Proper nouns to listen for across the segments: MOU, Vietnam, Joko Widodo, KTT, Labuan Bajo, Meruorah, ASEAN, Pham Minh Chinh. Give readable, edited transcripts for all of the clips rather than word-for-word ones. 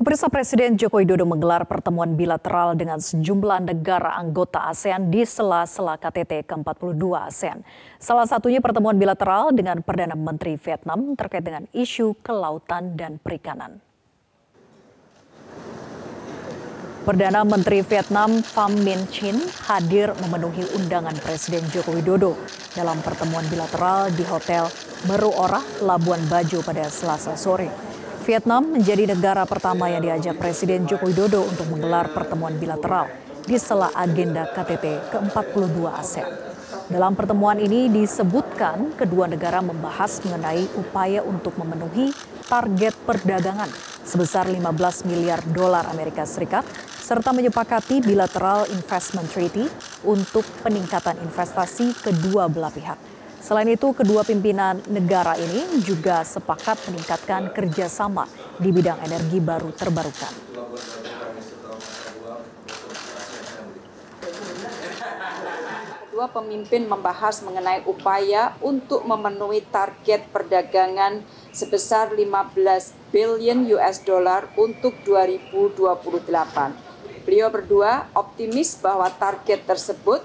Pemirsa, Presiden Joko Widodo menggelar pertemuan bilateral dengan sejumlah negara anggota ASEAN di sela-sela KTT ke-42 ASEAN. Salah satunya pertemuan bilateral dengan Perdana Menteri Vietnam terkait dengan isu kelautan dan perikanan. Perdana Menteri Vietnam Pham Minh Chinh hadir memenuhi undangan Presiden Joko Widodo dalam pertemuan bilateral di Hotel Meruorah, Labuan Bajo pada Selasa sore. Vietnam menjadi negara pertama yang diajak Presiden Joko Widodo untuk menggelar pertemuan bilateral di sela agenda KTT ke-42 ASEAN. Dalam pertemuan ini disebutkan kedua negara membahas mengenai upaya untuk memenuhi target perdagangan sebesar 15 miliar dolar Amerika Serikat serta menyepakati bilateral investment treaty untuk peningkatan investasi kedua belah pihak. Selain itu, kedua pimpinan negara ini juga sepakat meningkatkan kerjasama di bidang energi baru terbarukan. Kedua pemimpin membahas mengenai upaya untuk memenuhi target perdagangan sebesar 15 billion US dollar untuk 2028. Beliau berdua optimis bahwa target tersebut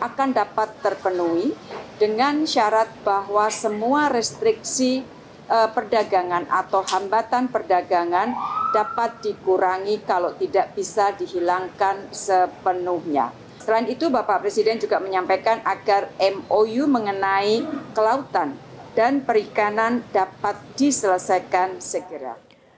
akan dapat terpenuhi dengan syarat bahwa semua restriksi perdagangan atau hambatan perdagangan dapat dikurangi kalau tidak bisa dihilangkan sepenuhnya. Selain itu, Bapak Presiden juga menyampaikan agar MOU mengenai kelautan dan perikanan dapat diselesaikan segera.